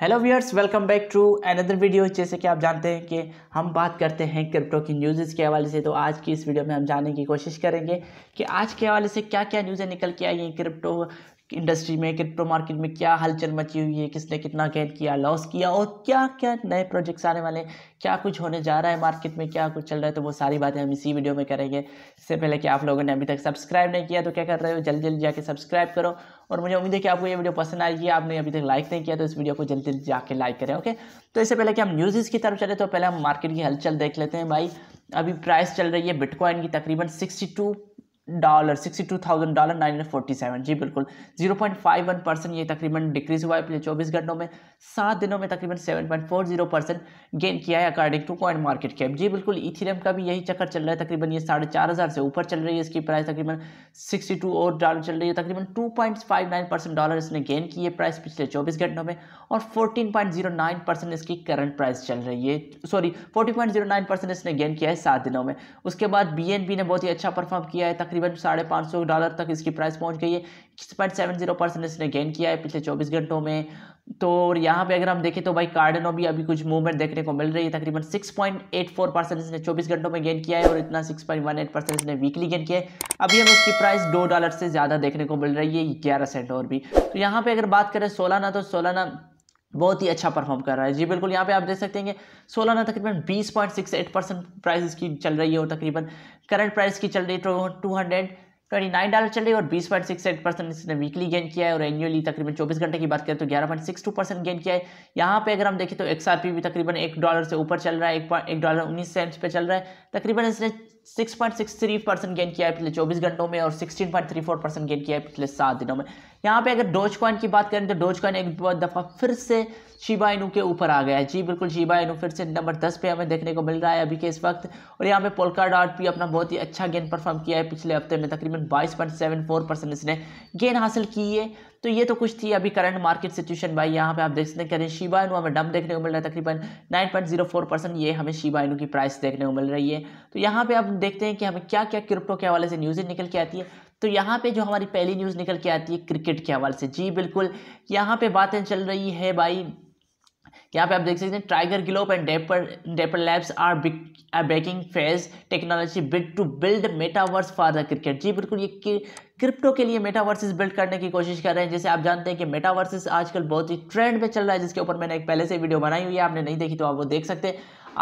Hello viewers, welcome back to another video. जैसे कि आप जानते हैं कि हम बात करते हैं क्रिप्टो की न्यूज़ के हवाले से, तो आज की इस वीडियो में हम जानने की कोशिश करेंगे कि आज के हवाले से क्या क्या न्यूज़ें निकल के आई हैं। क्रिप्टो इंडस्ट्री में, क्रिप्टो मार्केट में क्या हलचल मची हुई है, किसने कितना गेन किया, लॉस किया, और क्या क्या नए प्रोजेक्ट्स आने वाले हैं, क्या कुछ होने जा रहा है मार्केट में, क्या कुछ चल रहा है, तो वो सारी बातें हम इसी वीडियो में करेंगे। इससे पहले कि आप लोगों ने अभी तक सब्सक्राइब नहीं किया तो क्या कर रहे हो, जल्दी जल्दी जाके सब्सक्राइब करो। और मुझे उम्मीद है कि आपको ये वीडियो पसंद आई है। आपने अभी तक लाइक नहीं किया तो इस वीडियो को जल्दी जल्दी जाके लाइक करें। ओके, तो इससे पहले कि हम न्यूज़ की तरफ चले तो पहले हम मार्केट की हलचल देख लेते हैं। भाई अभी प्राइस चल रही है बिटकॉइन की तकरीबन $62,947। जी बिल्कुल, 0.51% ये तकरीबन डिक्रीज हुआ है पिछले 24 घंटों में। 7 दिनों में तकरीबन 7.40% गेन किया है according to coin market cap. जी बिल्कुल, इथेरियम का भी यही चक्कर चल रहा है, तकरीबन ये 4,500 से ऊपर चल रही है। इसकी प्राइस तकरीबन $62 चल रही है, तकरीबन 2.59% इसने गेन की है प्राइस पिछले 24 घंटों में, और 14.09% इसकी करंट प्राइस चल रही है। सॉरी, 40.09% इसने गेन किया है 7 दिनों में। उसके बाद BNB ने बहुत ही अच्छा परफॉर्म किया है, तकरीबन $550 तक इसकी प्राइस पहुंच गई है। 6.70% इसने गेन किया है पिछले 24 घंटों में। तो यहाँ पे अगर हम देखें तो भाई कार्डनो भी अभी कुछ मूवमेंट देखने को मिल रही है, तकरीबन 6.84% इसने 24 घंटों में गेन किया है, और इतना 6.18% इसने वीकली गेन किया है। अभी हमें इसकी प्राइस $2 से ज़्यादा देखने को मिल रही है, 11 सेंट और भी। तो यहाँ पर अगर बात करें सोलाना, तो सोलाना बहुत ही अच्छा परफॉर्म कर रहा है। जी बिल्कुल, यहाँ पे आप देख सकते हैं सोलाना तकरीबन 20.68% प्राइस इसकी चल रही है, और तकरीबन करंट प्राइस की चल रही है $229 चल रही है, और 20.68% इसने वीकली गेन किया है, और एनुअली तकरीबन 24 घंटे की बात करें तो 11.62% गेन किया है। यहाँ पे अगर हम देखें तो XRP भी तकरीबन $1 से ऊपर चल रहा है, $1.19 पे चल रहा है। तकरीबन इसने 6.63% गेन किया है पिछले 24 घंटों में, और 16.34% गेन किया है पिछले 7 दिनों में। यहाँ पे अगर डोजकॉइन की बात करें तो डोजकॉइन एक दफ़ा फिर से शिबा इनू के ऊपर आ गया है। जी बिल्कुल, शिबा इनू फिर से नंबर 10 पे हमें देखने को मिल रहा है अभी के इस वक्त। और यहाँ पे पोल्काडॉट भी अपना बहुत ही अच्छा गेन परफॉर्म किया है पिछले हफ्ते में, तकरीबन 22.74% इसने गेन हासिल की है। तो ये तो कुछ थी अभी करंट मार्केट सिचुएशन। भाई यहाँ पे आप देख सकते हैं शिबा इनू हमें डंप देखने को मिल रहा है, तकरीबन 9.04% ये हमें शिबा इनू की प्राइस देखने को मिल रही है। तो यहाँ पे आप देखते हैं कि हमें क्या क्या क्रिप्टो के हवाले से न्यूज़ें निकल के आती है। तो यहाँ पे जो हमारी पहली न्यूज़ निकल के आती है क्रिकेट के हवाले से। जी बिल्कुल, यहाँ पे बातें चल रही है भाई, यहाँ पे आप देख सकते हैं Tiger Global and Dapper Labs are backing phase technology bid to build metaverse for the cricket. जी बिल्कुल, ये क्रिप्टो के लिए मेटावर्सेस बिल्ड करने की कोशिश कर रहे हैं। जैसे आप जानते हैं कि मेटावर्सेस आजकल बहुत ही ट्रेंड में चल रहा है, जिसके ऊपर मैंने एक पहले से वीडियो बनाई हुई है, आपने नहीं देखी तो आप वो देख सकते हैं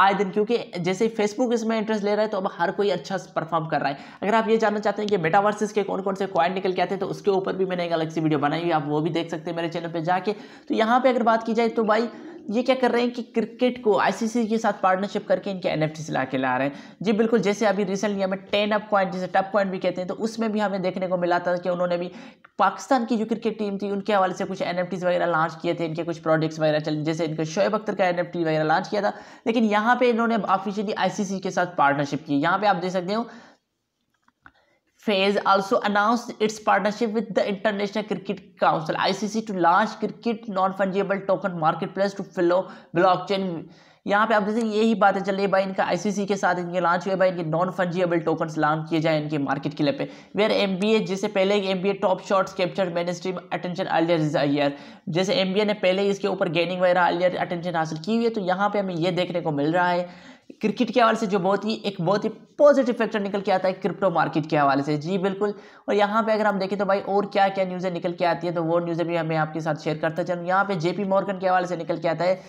आए दिन, क्योंकि जैसे ही फेसबुक इसमें इंटरेस्ट ले रहा है तो अब हर कोई अच्छा परफॉर्म कर रहा है। अगर आप ये जानना चाहते हैं कि मेटावर्सेस के कौन कौन से कॉइन निकल के आते हैं तो उसके ऊपर भी मैंने एक अलग सी वीडियो बनाई हुई है, आप वो भी देख सकते हैं मेरे चैनल पर जाके। तो यहाँ पर अगर बात की जाए तो भाई ये क्या कर रहे हैं कि क्रिकेट को ICC के साथ पार्टनरशिप करके इनके NFTs ला रहे हैं। जी बिल्कुल, जैसे अभी रिसेंटली हमें टेन अप कॉइन, जिसे टप कॉइन भी कहते हैं, तो उसमें भी हमें देखने को मिला था कि उन्होंने भी पाकिस्तान की जो क्रिकेट टीम थी उनके हवाले से कुछ NFTs वगैरह लॉन्च किए थे, इनके कुछ प्रोडक्ट्स वगैरह चले, जैसे इनके शोएब अख्तर का NFT वगैरह लॉन्च किया था। लेकिन यहाँ पर इन्होंने ऑफिशियली ICC के साथ पार्टनरशिप की। यहाँ पर आप देख सकते हो phase also announced its partnership with the International Cricket Council ICC to launch cricket non-fungible token marketplace to follow blockchain। यहाँ पे आप जैसे यही बातें चल रही है भाई, इनका ICC के साथ इनके लॉन्च हुए भाई, इनके नॉन फंजिएबल टोकन्स लॉन्च किए जाए इनके मार्केट के लिए पे। वेयर MBA, जैसे पहले MBA top shots capture mainstream attention earlier is year, जैसे MBA ने पहले इसके ऊपर गेनिंग वगैरह अर्लियर अटेंशन हासिल की हुई है। तो यहाँ पे हमें ये देखने को मिल रहा है क्रिकेट के हवाले से जो बहुत ही पॉजिटिव फैक्टर निकल के आता है क्रिप्टो मार्केट के हवाले से। जी बिल्कुल, और यहाँ पे अगर हम देखें तो भाई और क्या क्या न्यूज़ें निकल के आती है तो वो न्यूज़ें भी हमें आपके साथ शेयर करता चलूँ। यहाँ पे JP Morgan के हवाले से निकल के आता है,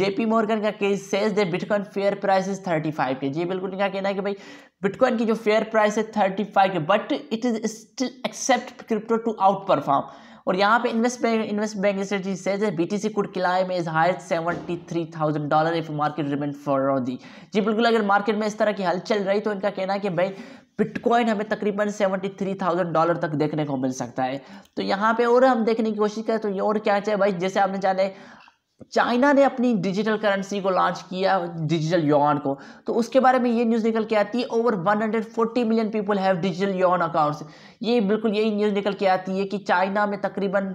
JP Morgan का case says the bitcoin fair price is 35 K. जी बिल्कुल, इनका कहना है कि भाई बिटकॉइन की जो फेयर प्राइस है 35 K, but it is still accept crypto to outperform. और यहाँ पे invest bank strategy says BTC could climb is higher $73,000 if market remain फॉरवर्डी। जी बिल्कुल, अगर मार्केट में इस तरह की हलचल रही तो इनका कहना है कि भाई बिटकॉइन हमें तकरीबन $73,000 तक देखने को मिल सकता है। तो यहाँ पे और हम देखने की कोशिश करें तो ये और क्या चाहिए भाई, जैसे आपने जाना है चाइना ने अपनी डिजिटल करेंसी को लॉन्च किया, डिजिटल युआन को, तो उसके बारे में ये न्यूज़ निकल के आती है over 140 million people have digital yuan accounts. ये बिल्कुल यही न्यूज़ निकल के आती है कि चाइना में तकरीबन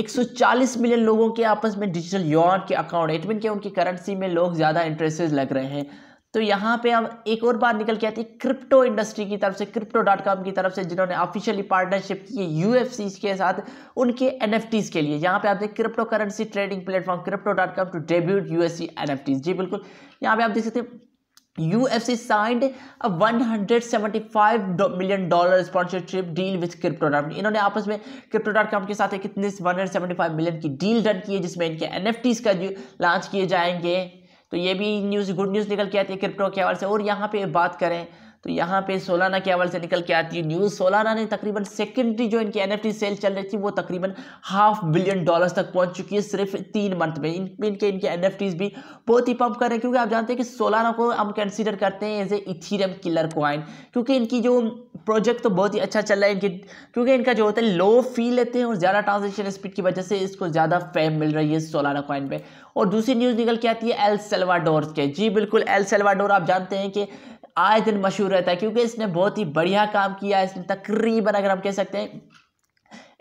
140 मिलियन लोगों के आपस में डिजिटल युआन के अकाउंट, इट मीन के उनकी करेंसी में लोग ज़्यादा इंटरेस्टेड लग रहे हैं। तो यहाँ पे हम एक और बात निकल के आती है क्रिप्टो इंडस्ट्री की तरफ से, Crypto.com की तरफ से, जिन्होंने ऑफिशियली पार्टनरशिप की UFC के साथ उनके NFTs के लिए। यहाँ पे आप देख crypto currency trading platform Crypto.com to debut UFC NFTs। जी बिल्कुल, यहाँ पे आप देख सकते हैं UFC signed a $175 million sponsorship deal with Crypto.com। इन्होंने आपस में Crypto.com के साथ एक कितने 175 मिलियन की डील डन की है, जिसमें इनके NFTs का जो लॉन्च किए जाएंगे। तो ये भी न्यूज़, गुड न्यूज़ निकल के आती है क्रिप्टो के हवाले से। और यहाँ पे बात करें तो यहाँ पे सोलाना के हवाले से निकल के आती है न्यूज़। सोलाना ने तकरीबन सेकेंडरी जो इनकी NFT सेल चल रही थी वो तकरीबन $500 million तक पहुँच चुकी है सिर्फ 3 मंथ में। इनके NFTs भी बहुत ही पम्प कर रहे हैं, क्योंकि आप जानते हैं कि सोलाना को हम कंसीडर करते हैं as a Ethereum killer coin, क्योंकि इनकी जो प्रोजेक्ट तो बहुत ही अच्छा चल रहा है इनकी, क्योंकि इनका जो होता है लो फी लेते हैं और ज़्यादा ट्रांजेक्शन स्पीड की वजह से इसको ज़्यादा फेम मिल रही है सोलाना कॉइन पे। और दूसरी न्यूज़ निकल के आती है एल सल्वाडोर के। जी बिल्कुल, एल सल्वाडोर आप जानते हैं कि आए दिन मशहूर रहता है, क्योंकि इसने बहुत ही बढ़िया काम किया है। इसने तकरीबन अगर हम कह सकते हैं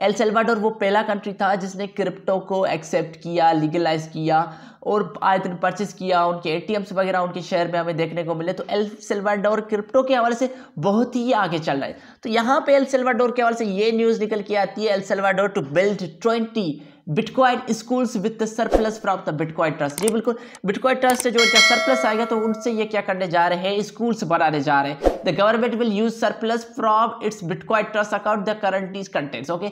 एल सल्वाडोर वो पहला कंट्री था जिसने क्रिप्टो को एक्सेप्ट किया, लीगलाइज किया और आए दिन परचेस किया। उनके ATMs वगैरह उनके शहर में हमें देखने को मिले। तो एल सल्वाडोर क्रिप्टो के हवाले से बहुत ही आगे चल रहा है। तो यहाँ पे एल सल्वाडोर के हवाले से ये न्यूज़ निकल के आती है, El Salvador to build 20 bitcoin schools with the surplus from the bitcoin trust. जी बिल्कुल, बिटकॉइन ट्रस्ट से जो इनका सरप्लस आएगा तो उनसे ये क्या करने जा रहे हैं, स्कूल्स बनाने जा रहे हैं। The government will use surplus from its bitcoin trust account the current is contents. Okay,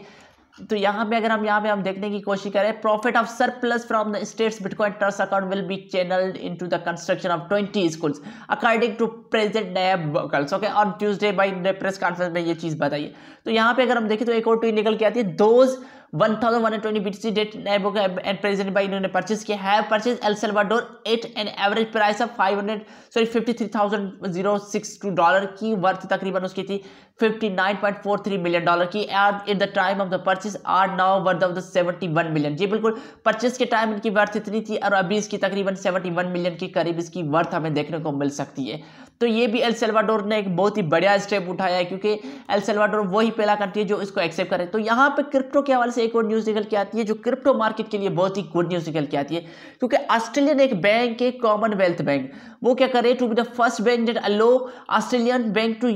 तो यहाँ पे अगर हम देखने की कोशिश करें, profit of surplus from the states bitcoin trust account will be channelled into the construction of 20 schools according to present Nayib. Okay, on Tuesday by the press conference में ये चीज़ बताइए। तो यहाँ पे अगर हम देखें तो एक और ट्वीट निकल के आती है, those 1120 BTC date Nayib and present by इन्होंने परचेज किया है, purchase El Salvador at an average price of $53,062 की, वर्थ तकरीबन उसकी थी $59.43 million की, at the time of the purchase are now worth of the $71 million। जी बिल्कुल, परचेज के टाइम इनकी वर्थ इतनी थी और अभी इसकी तकरीबन $71 million के करीब इसकी वर्थ हमें देखने को मिल सकती है। तो ये भी एल सल्वाडोर ने एक बहुत ही बढ़िया स्टेप उठाया है, क्योंकि एल सल्वाडोर वही पहला कंट्री है जो इसको एक्सेप्ट करे। तो यहाँ पे क्रिप्टो के हवाले से एक और न्यूज़ निकल के आती है जो क्रिप्टो मार्केट के लिए बहुत ही गुड न्यूज़ निकल के आती है, क्योंकि ऑस्ट्रेलियन एक बैंक है कॉमनवेल्थ बैंक, वो क्या करे, to be the first bank that allow Australian bank to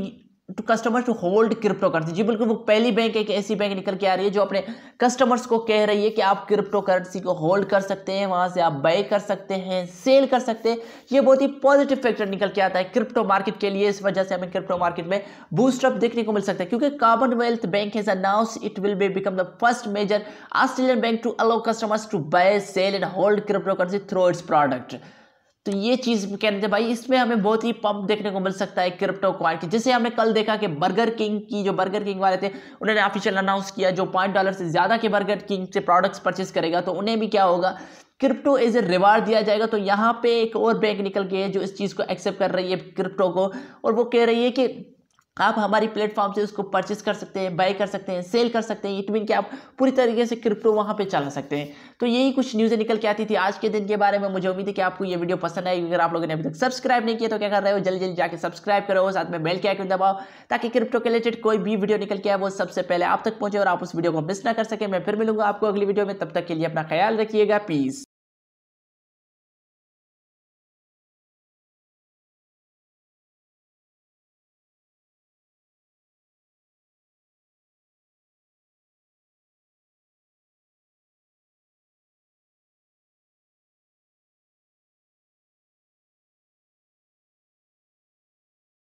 customers to hold crypto currency. जी बिल्कुल, वो पहली बैंक एक ऐसी बैंक निकल के आ रही है जो अपने कस्टमर्स को कह रही है कि आप क्रिप्टो करेंसी को होल्ड कर सकते हैं, वहाँ से आप बाय कर सकते हैं, सेल कर सकते हैं। ये बहुत ही पॉजिटिव फैक्टर निकल के आता है क्रिप्टो मार्केट के लिए। इस वजह से हमें क्रिप्टो मार्केट में बूस्टअप देखने को मिल सकता है, क्योंकि Commonwealth bank has announced it will be become the first major Australian bank to allow customers to buy, sell and hold crypto currency through its product. तो ये चीज़ कहते हैं भाई, इसमें हमें बहुत ही पंप देखने को मिल सकता है क्रिप्टो कॉइन की। जैसे हमने कल देखा कि बर्गर किंग की जो बर्गर किंग वाले थे उन्होंने ऑफिशियल अनाउंस किया, जो $5 से ज़्यादा के बर्गर किंग से प्रोडक्ट्स परचेस करेगा तो उन्हें भी क्या होगा, क्रिप्टो एज ए रिवार्ड दिया जाएगा। तो यहाँ पे एक और बैंक निकल के है जो इस चीज़ को एक्सेप्ट कर रही है क्रिप्टो को, और वो कह रही है कि आप हमारी प्लेटफॉर्म से उसको परचेस कर सकते हैं, बाय कर सकते हैं, सेल कर सकते हैं। इट मीन कि आप पूरी तरीके से क्रिप्टो वहाँ पे चला सकते हैं। तो यही कुछ न्यूज़ें निकल के आती थी आज के दिन के बारे में। मुझे उम्मीद है कि आपको ये वीडियो पसंद आएगी। अगर आप लोगों ने अभी तक सब्सक्राइब नहीं किया तो क्या कर रहे हो, जल्दी जल्दी जाकर सब्सक्राइब करो, साथ में बेल के आइकन दबाओ, ताकि क्रिप्टो के रिलेटेड कोई भी वीडियो निकल के आए वो सबसे पहले आप तक पहुँचे और आप उस वीडियो को मिस ना कर सकें। मैं फिर मिलूंगा आपको अगली वीडियो में, तब तक के लिए अपना ख्याल रखिएगा। पीस।